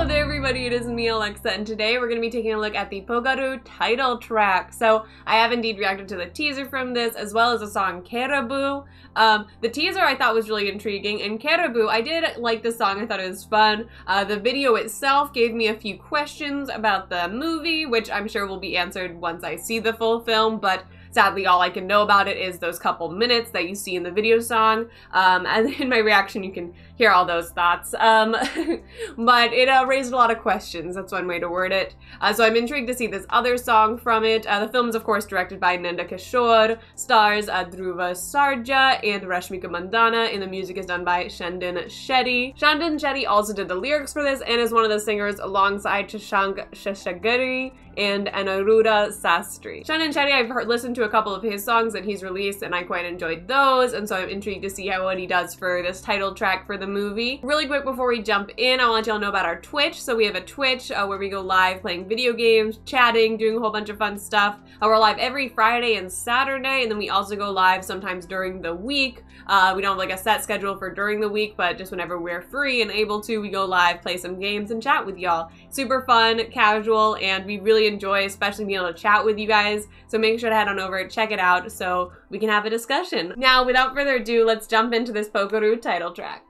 Hello there everybody, it is me Alexa, and today we're going to be taking a look at the Pogaru title track. So I have indeed reacted to the teaser from this, as well as the song Karabuu. The teaser I thought was really intriguing, and Karabuu, I did like the song, I thought it was fun. The video itself gave me a few questions about the movie, which I'm sure will be answered once I see the full film, but sadly, all I can know about it is those couple minutes that you see in the video song, and in my reaction you can hear all those thoughts, but it raised a lot of questions, that's one way to word it. So I'm intrigued to see this other song from it. The film is of course directed by Nanda Kishore, stars Dhruva Sarja and Rashmika Mandanna, and the music is done by Chandan Shetty. Chandan Shetty also did the lyrics for this and is one of the singers alongside Chishank Sheshagiri and Anurudha Sastri. Chandan Shetty, I've listened to a couple of his songs that he's released and I quite enjoyed those, and so I'm intrigued to see what he does for this title track for the movie. Really quick before we jump in, I want y'all to know about our Twitch. So we have a Twitch where we go live playing video games, chatting, doing a whole bunch of fun stuff. We're live every Friday and Saturday, and then we also go live sometimes during the week. We don't have like a set schedule for during the week, but just whenever we're free and able to, we go live, play some games, and chat with y'all. Super fun, casual, and we really enjoy especially being able to chat with you guys, so make sure to head on over, check it out so we can have a discussion. Now, without further ado, let's jump into this Pogaru title track.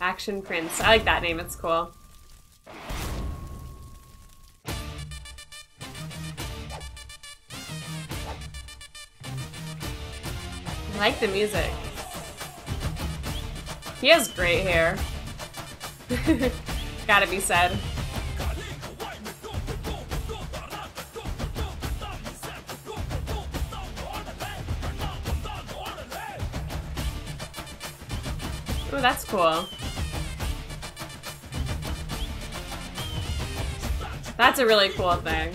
Action Prince. I like that name, it's cool. I like the music. He has great hair. Gotta be said. Oh, that's cool. That's a really cool thing.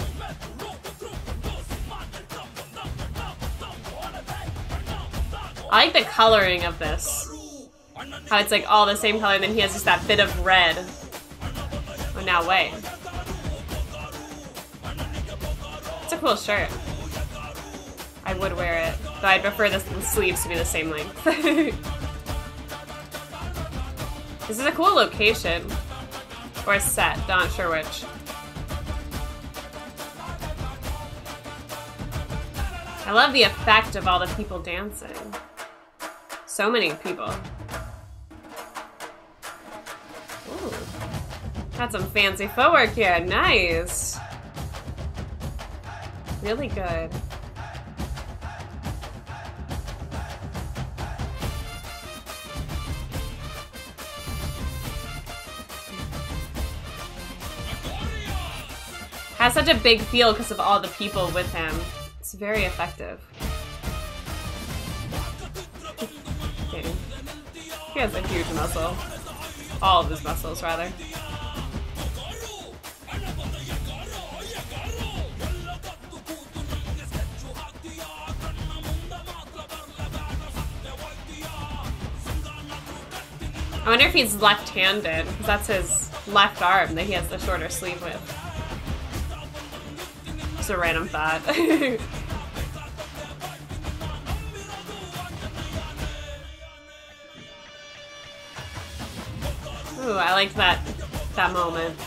I like the coloring of this. How it's like all the same color, and then he has just that bit of red. Oh, now wait. It's a cool shirt. I would wear it, though I'd prefer the sleeves to be the same length. This is a cool location. Or a set, not sure which. I love the effect of all the people dancing. So many people. Got some fancy footwork here, nice! Really good. Has such a big feel because of all the people with him. It's very effective. Okay. He has a huge muscle. All of his muscles, rather. I wonder if he's left-handed, because that's his left arm that he has the shorter sleeve with. Just a random thought. Ooh, I liked that moment.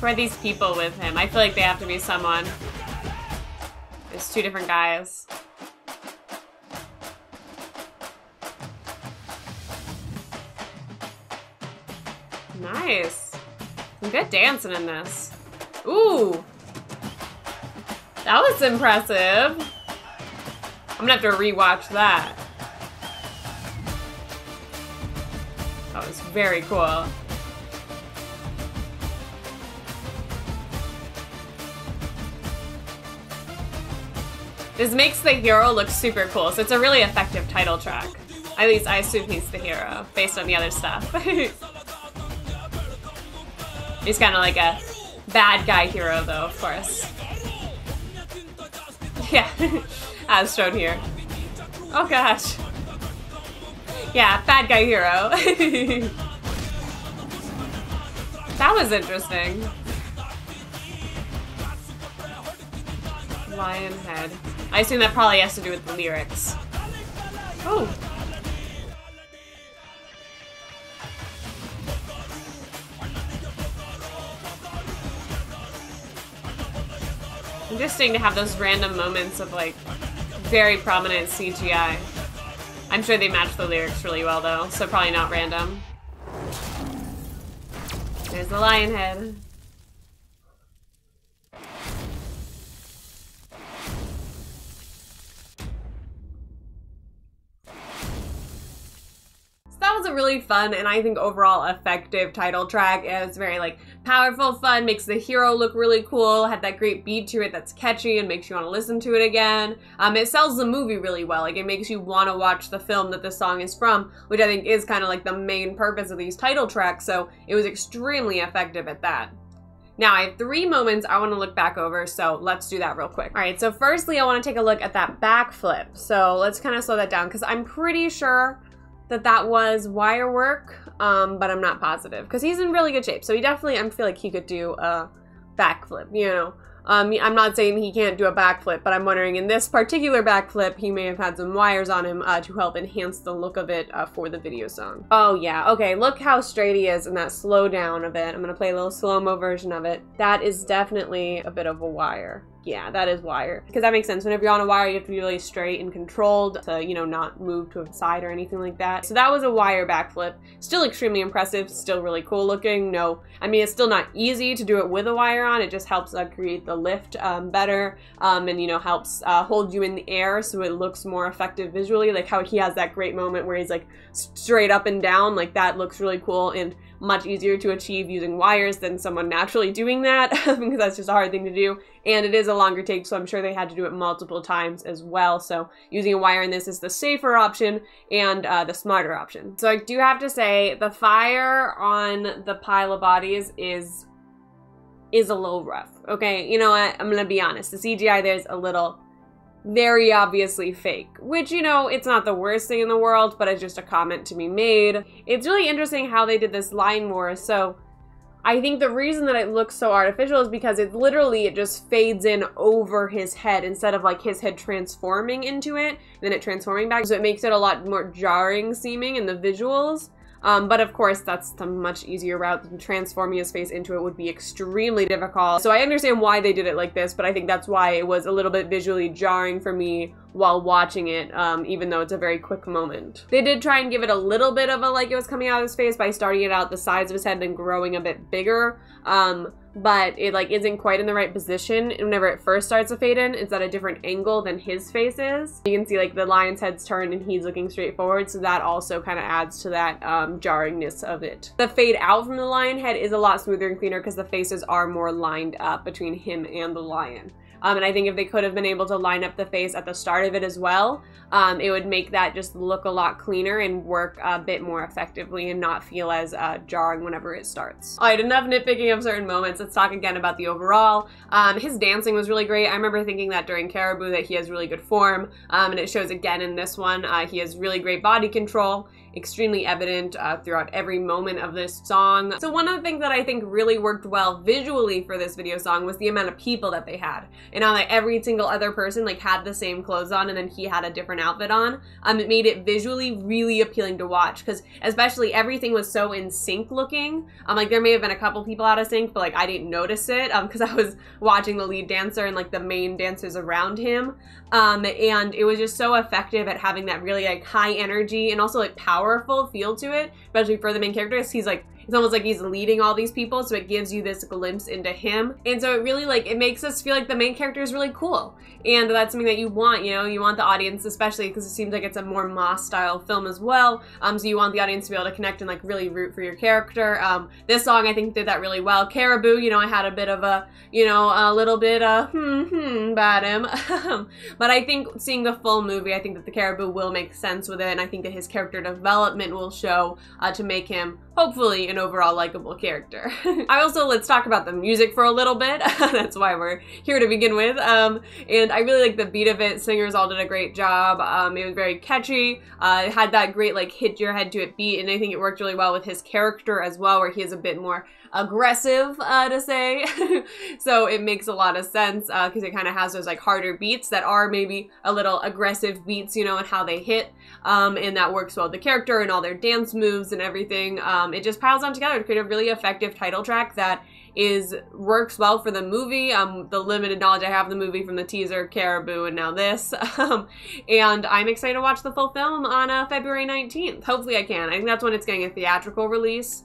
Who are these people with him? I feel like they have to be someone. It's two different guys. Nice. Some good dancing in this. Ooh! That was impressive. I'm gonna have to rewatch that. That was very cool. This makes the hero look super cool, so it's a really effective title track. At least I assume he's the hero, based on the other stuff. He's kind of like a bad guy hero, though, of course. Yeah, as shown here. Oh gosh. Yeah, bad guy hero. That was interesting. Lion head. I assume that probably has to do with the lyrics. Oh. Interesting to have those random moments of like very prominent CGI. I'm sure they match the lyrics really well though, so probably not random. There's the lion head. That was a really fun and I think overall effective title track. It was very like powerful, fun, makes the hero look really cool, had that great beat to it that's catchy and makes you want to listen to it again. It sells the movie really well. Like it makes you want to watch the film that the song is from, which I think is kind of like the main purpose of these title tracks. So it was extremely effective at that. Now I have three moments I want to look back over, so let's do that real quick. All right, so firstly, I want to take a look at that backflip. So let's kind of slow that down because I'm pretty sure that was wire work, but I'm not positive because he's in really good shape. So he definitely, I feel like he could do a backflip, you know. I'm not saying he can't do a backflip, but I'm wondering in this particular backflip, he may have had some wires on him to help enhance the look of it for the video song. Oh yeah, okay, look how straight he is in that slow down of it. I'm gonna play a little slow-mo version of it. That is definitely a bit of a wire. Yeah, that is wire. Because that makes sense. Whenever you're on a wire, you have to be really straight and controlled to, you know, not move to a side or anything like that. So that was a wire backflip. Still extremely impressive, still really cool looking. No, I mean, it's still not easy to do it with a wire on. It just helps create the lift better and, you know, helps hold you in the air so it looks more effective visually. Like how he has that great moment where he's like straight up and down. Like that looks really cool and much easier to achieve using wires than someone naturally doing that because that's just a hard thing to do. And it is a longer take, so I'm sure they had to do it multiple times as well. So using a wire in this is the safer option and the smarter option. So I do have to say the fire on the pile of bodies is a little rough. Okay, you know what? I'm gonna be honest. The CGI there's a little very obviously fake, which, you know, it's not the worst thing in the world, but it's just a comment to be made. It's really interesting how they did this line war. So I think the reason that it looks so artificial is because it literally, it just fades in over his head instead of like his head transforming into it, then it transforming back. So it makes it a lot more jarring seeming in the visuals. But of course, that's the much easier route than transforming his face into it would be extremely difficult. So I understand why they did it like this, but I think that's why it was a little bit visually jarring for me while watching it, even though it's a very quick moment. They did try and give it a little bit of a, like it was coming out of his face by starting it out the sides of his head and growing a bit bigger. But it like isn't quite in the right position. Whenever it first starts to fade in, it's at a different angle than his face is. You can see like the lion's head's turned and he's looking straight forward, so that also kind of adds to that jarringness of it. The fade out from the lion head is a lot smoother and cleaner because the faces are more lined up between him and the lion. And I think if they could have been able to line up the face at the start of it as well, it would make that just look a lot cleaner and work a bit more effectively and not feel as jarring whenever it starts. All right, enough nitpicking of certain moments. Let's talk again about the overall. His dancing was really great. I remember thinking that during Karabuu that he has really good form, and it shows again in this one. He has really great body control, extremely evident throughout every moment of this song. So one of the things that I think really worked well visually for this video song was the amount of people that they had. And how like every single other person like had the same clothes on and then he had a different outfit on. It made it visually really appealing to watch because especially everything was so in sync looking. Like there may have been a couple people out of sync, but like I didn't notice it because I was watching the lead dancer and like the main dancers around him. And it was just so effective at having that really like high energy and also like powerful feel to it, especially for the main characters. He's like, it's almost like he's leading all these people, so it gives you this glimpse into him. And so it really like, it makes us feel like the main character is really cool. And that's something that you want, you know, you want the audience, especially because it seems like it's a more Moss style film as well. So you want the audience to be able to connect and like really root for your character. This song I think did that really well. Karabuu, you know, I had a bit of a, you know, a little bit of about him. But I think seeing the full movie, I think that the Karabuu will make sense with it. And I think that his character development will show to make him hopefully an overall likable character. I also, let's talk about the music for a little bit. That's why we're here to begin with. And I really like the beat of it. Singers all did a great job. It was very catchy. It had that great like hit your head to it beat, and I think it worked really well with his character as well, where he is a bit more aggressive to say. So it makes a lot of sense because it kind of has those like harder beats that are maybe a little aggressive beats, you know, and how they hit. And that works well with the character and all their dance moves and everything. It just piles on together to create a really effective title track that works well for the movie. The limited knowledge I have of the movie from the teaser, Karabuu, and now this. And I'm excited to watch the full film on February 19th. Hopefully I can. I think that's when it's getting a theatrical release.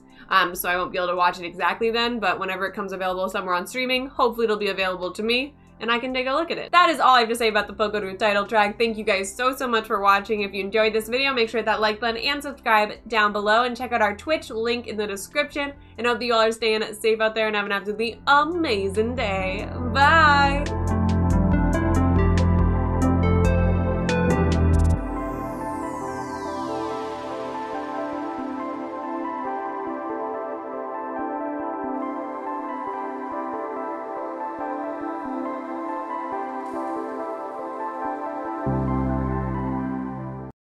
So I won't be able to watch it exactly then, but whenever it comes available somewhere on streaming, hopefully it'll be available to me and I can take a look at it. That is all I have to say about the Pogaru title track. Thank you guys so much for watching. If you enjoyed this video, make sure to hit that like button and subscribe down below, and check out our Twitch link in the description. And I hope that you all are staying safe out there and have an absolutely amazing day. Bye!